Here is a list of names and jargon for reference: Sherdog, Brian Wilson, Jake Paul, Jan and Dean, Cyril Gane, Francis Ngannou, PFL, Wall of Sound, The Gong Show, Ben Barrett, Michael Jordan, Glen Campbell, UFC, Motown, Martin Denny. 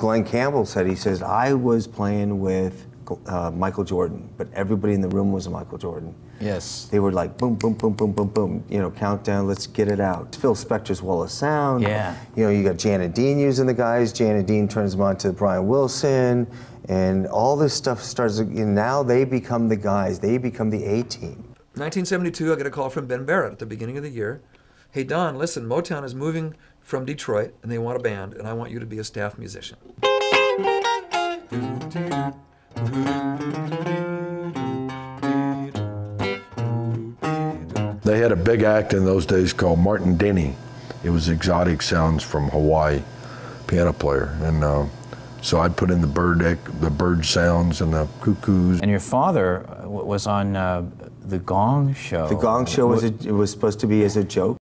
Glen Campbell said, he says, I was playing with Michael Jordan, but everybody in the room was Michael Jordan. Yes. They were like, boom, boom, boom, boom, boom, boom. You know, countdown, let's get it out. Phil Spector's Wall of Sound. Yeah. You know, you got Jan and Dean using the guys. Jan and Dean turns them on to Brian Wilson. And all this stuff starts, and now they become the guys. They become the A-team. 1972, I get a call from Ben Barrett at the beginning of the year. Hey, Don, listen, Motown is moving from Detroit, and they want a band, and I want you to be a staff musician. They had a big act in those days called Martin Denny. It was exotic sounds from Hawaii, piano player. And so I'd put in the bird sounds and the cuckoos. And your father was on The Gong Show. The Gong Show was supposed to be as a joke.